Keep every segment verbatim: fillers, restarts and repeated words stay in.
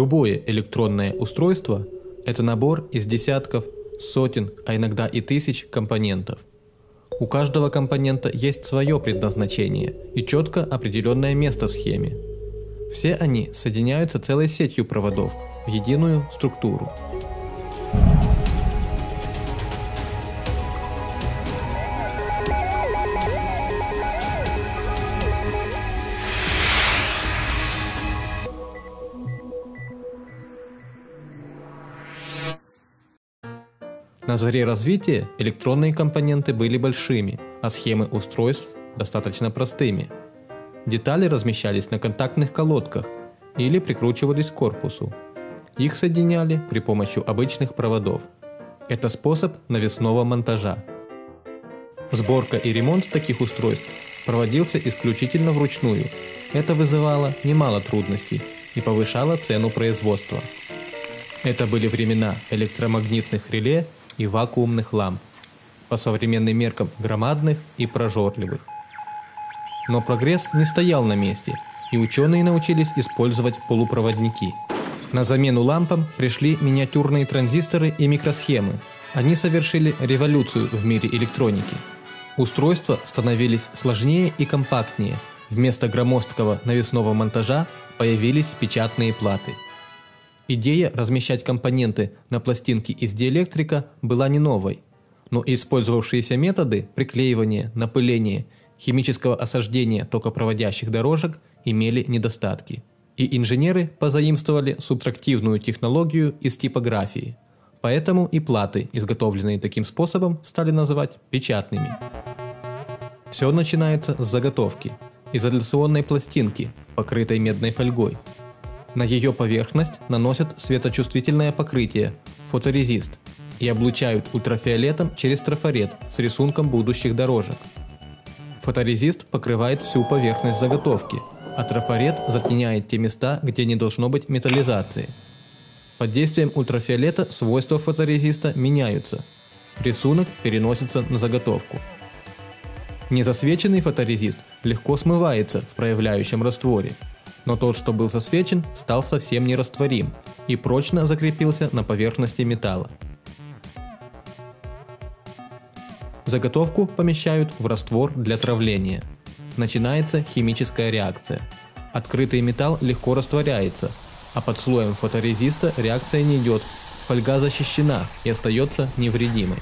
Любое электронное устройство – это набор из десятков, сотен, а иногда и тысяч компонентов. У каждого компонента есть свое предназначение и четко определенное место в схеме. Все они соединяются целой сетью проводов в единую структуру. На заре развития электронные компоненты были большими, а схемы устройств достаточно простыми. Детали размещались на контактных колодках или прикручивались к корпусу. Их соединяли при помощи обычных проводов. Это способ навесного монтажа. Сборка и ремонт таких устройств проводился исключительно вручную. Это вызывало немало трудностей и повышало цену производства. Это были времена электромагнитных реле и вакуумных ламп, по современным меркам громадных и прожорливых. Но прогресс не стоял на месте, и ученые научились использовать полупроводники. На замену лампам пришли миниатюрные транзисторы и микросхемы. Они совершили революцию в мире электроники. Устройства становились сложнее и компактнее. Вместо громоздкого навесного монтажа появились печатные платы. Идея размещать компоненты на пластинке из диэлектрика была не новой, но использовавшиеся методы приклеивания, напыления, химического осаждения токопроводящих дорожек имели недостатки. И инженеры позаимствовали субтрактивную технологию из типографии, поэтому и платы, изготовленные таким способом, стали называть печатными. Все начинается с заготовки – изоляционной пластинки, покрытой медной фольгой. На ее поверхность наносят светочувствительное покрытие – фоторезист и облучают ультрафиолетом через трафарет с рисунком будущих дорожек. Фоторезист покрывает всю поверхность заготовки, а трафарет затеняет те места, где не должно быть металлизации. Под действием ультрафиолета свойства фоторезиста меняются. Рисунок переносится на заготовку. Незасвеченный фоторезист легко смывается в проявляющем растворе. Но тот, что был засвечен, стал совсем нерастворим и прочно закрепился на поверхности металла. Заготовку помещают в раствор для травления. Начинается химическая реакция. Открытый металл легко растворяется, а под слоем фоторезиста реакция не идет, фольга защищена и остается невредимой.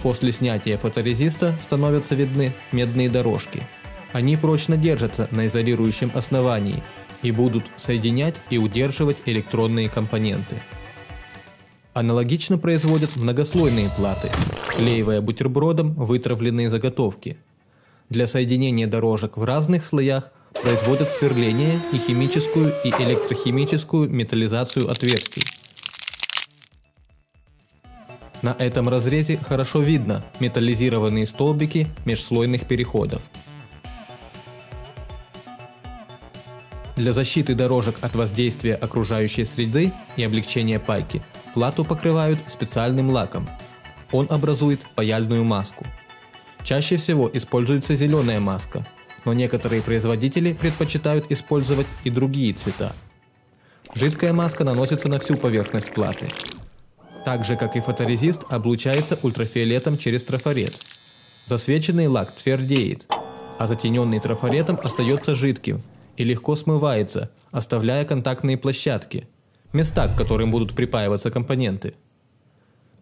После снятия фоторезиста становятся видны медные дорожки. Они прочно держатся на изолирующем основании и будут соединять и удерживать электронные компоненты. Аналогично производят многослойные платы, склеивая бутербродом вытравленные заготовки. Для соединения дорожек в разных слоях производят сверление и химическую и электрохимическую металлизацию отверстий. На этом разрезе хорошо видно металлизированные столбики межслойных переходов. Для защиты дорожек от воздействия окружающей среды и облегчения пайки плату покрывают специальным лаком. Он образует паяльную маску. Чаще всего используется зеленая маска, но некоторые производители предпочитают использовать и другие цвета. Жидкая маска наносится на всю поверхность платы. Так же, как и фоторезист, облучается ультрафиолетом через трафарет. Засвеченный лак твердеет, а затененный трафаретом остается жидким и легко смывается, оставляя контактные площадки, места, к которым будут припаиваться компоненты.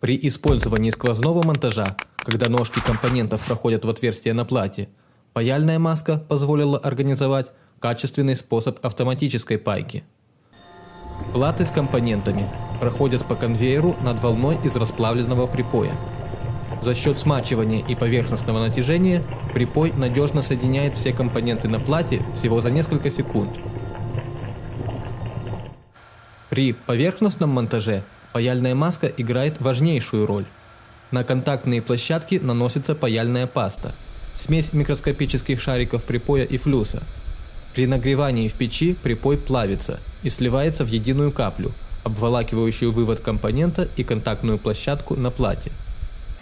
При использовании сквозного монтажа, когда ножки компонентов проходят в отверстие на плате, паяльная маска позволила организовать качественный способ автоматической пайки. Платы с компонентами проходят по конвейеру над волной из расплавленного припоя. За счет смачивания и поверхностного натяжения припой надежно соединяет все компоненты на плате всего за несколько секунд. При поверхностном монтаже паяльная маска играет важнейшую роль. На контактные площадки наносится паяльная паста – смесь микроскопических шариков припоя и флюса. При нагревании в печи припой плавится и сливается в единую каплю, обволакивающую вывод компонента и контактную площадку на плате.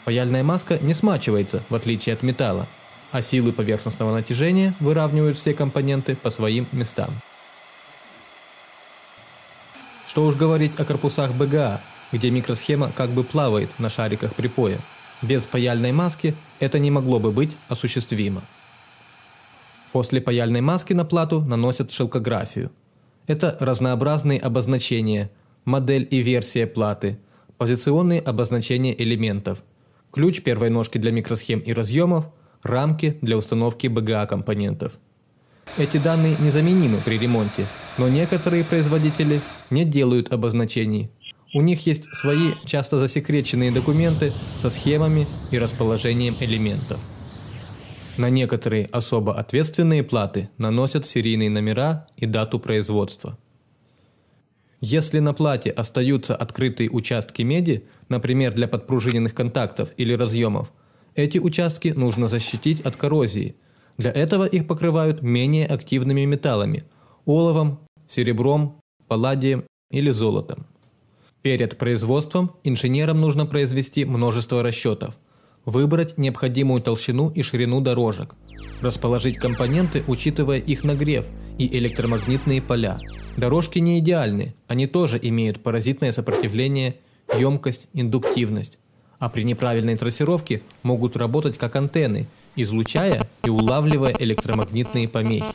Паяльная маска не смачивается, в отличие от металла, а силы поверхностного натяжения выравнивают все компоненты по своим местам. Что уж говорить о корпусах бэ гэ а, где микросхема как бы плавает на шариках припоя. Без паяльной маски это не могло бы быть осуществимо. После паяльной маски на плату наносят шелкографию. Это разнообразные обозначения, модель и версия платы, позиционные обозначения элементов, ключ первой ножки для микросхем и разъемов, рамки для установки бэ гэ а компонентов. Эти данные незаменимы при ремонте, но некоторые производители не делают обозначений. У них есть свои часто засекреченные документы со схемами и расположением элементов. На некоторые особо ответственные платы наносят серийные номера и дату производства. Если на плате остаются открытые участки меди, например, для подпружиненных контактов или разъемов, эти участки нужно защитить от коррозии. Для этого их покрывают менее активными металлами – оловом, серебром, палладием или золотом. Перед производством инженерам нужно произвести множество расчетов, выбрать необходимую толщину и ширину дорожек, расположить компоненты, учитывая их нагрев и электромагнитные поля. Дорожки не идеальны, они тоже имеют паразитное сопротивление, емкость, индуктивность, а при неправильной трассировке могут работать как антенны, излучая и улавливая электромагнитные помехи.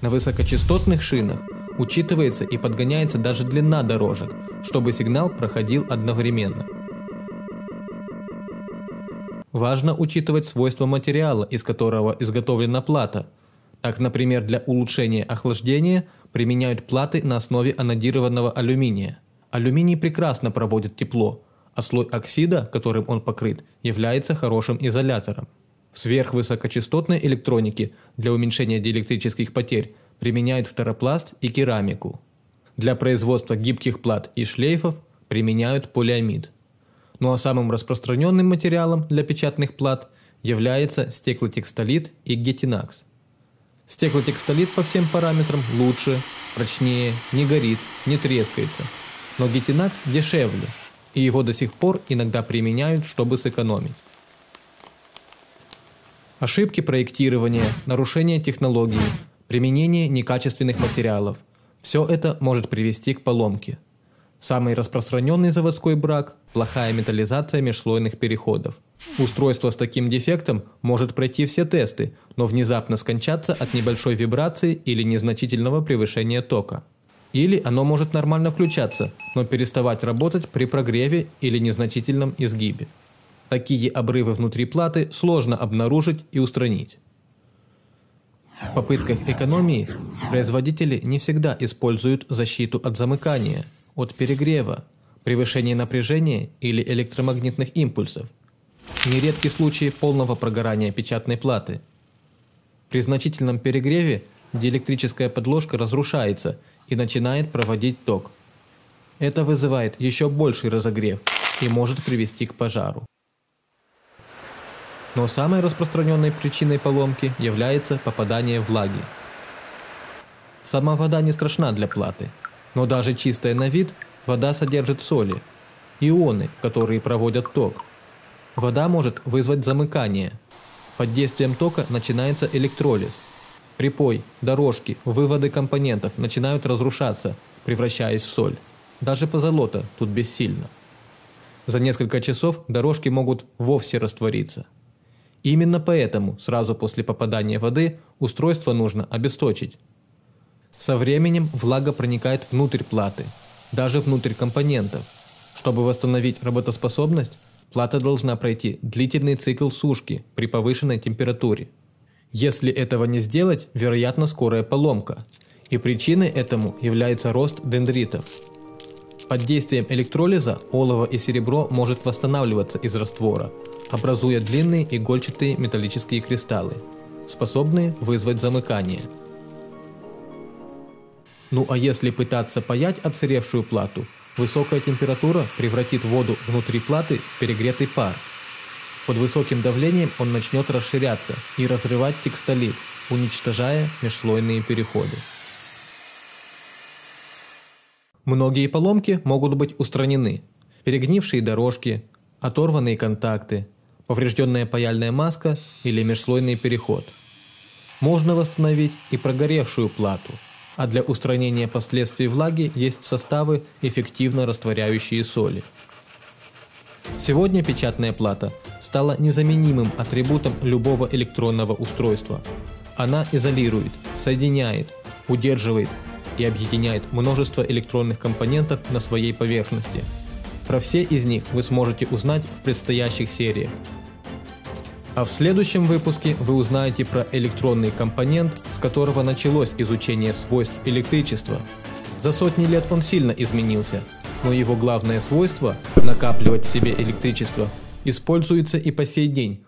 На высокочастотных шинах учитывается и подгоняется даже длина дорожек, чтобы сигнал проходил одновременно. Важно учитывать свойства материала, из которого изготовлена плата. Так, например, для улучшения охлаждения применяют платы на основе анодированного алюминия. Алюминий прекрасно проводит тепло, а слой оксида, которым он покрыт, является хорошим изолятором. В сверхвысокочастотной электронике для уменьшения диэлектрических потерь применяют фторопласт и керамику. Для производства гибких плат и шлейфов применяют полиамид. Ну а самым распространенным материалом для печатных плат является стеклотекстолит и гетинакс. Стеклотекстолит по всем параметрам лучше, прочнее, не горит, не трескается, но гетинакс дешевле, и его до сих пор иногда применяют, чтобы сэкономить. Ошибки проектирования, нарушение технологии, применение некачественных материалов – все это может привести к поломке. Самый распространенный заводской брак – плохая металлизация межслойных переходов. Устройство с таким дефектом может пройти все тесты, но внезапно скончаться от небольшой вибрации или незначительного превышения тока. Или оно может нормально включаться, но переставать работать при прогреве или незначительном изгибе. Такие обрывы внутри платы сложно обнаружить и устранить. В попытках экономии производители не всегда используют защиту от замыкания, от перегрева, превышения напряжения или электромагнитных импульсов. Нередки случаи полного прогорания печатной платы. При значительном перегреве диэлектрическая подложка разрушается и начинает проводить ток. Это вызывает еще больший разогрев и может привести к пожару. Но самой распространенной причиной поломки является попадание влаги. Сама вода не страшна для платы, но даже чистая на вид вода содержит соли, ионы, которые проводят ток. Вода может вызвать замыкание. Под действием тока начинается электролиз. Припой, дорожки, выводы компонентов начинают разрушаться, превращаясь в соль. Даже позолота тут бессильно. За несколько часов дорожки могут вовсе раствориться. Именно поэтому сразу после попадания воды устройство нужно обесточить. Со временем влага проникает внутрь платы, даже внутрь компонентов. Чтобы восстановить работоспособность, плата должна пройти длительный цикл сушки при повышенной температуре. Если этого не сделать, вероятно скорая поломка, и причиной этому является рост дендритов. Под действием электролиза олово и серебро может восстанавливаться из раствора, образуя длинные игольчатые металлические кристаллы, способные вызвать замыкание. Ну а если пытаться паять отсыревшую плату, высокая температура превратит воду внутри платы в перегретый пар. Под высоким давлением он начнет расширяться и разрывать текстолит, уничтожая межслойные переходы. Многие поломки могут быть устранены. Перегнившие дорожки, оторванные контакты, поврежденная паяльная маска или межслойный переход. Можно восстановить и прогоревшую плату, а для устранения последствий влаги есть составы, эффективно растворяющие соли. Сегодня печатная плата стала незаменимым атрибутом любого электронного устройства. Она изолирует, соединяет, удерживает и объединяет множество электронных компонентов на своей поверхности. Про все из них вы сможете узнать в предстоящих сериях. А в следующем выпуске вы узнаете про электронный компонент, с которого началось изучение свойств электричества. За сотни лет он сильно изменился, но его главное свойство – накапливать в себе электричество – используется и по сей день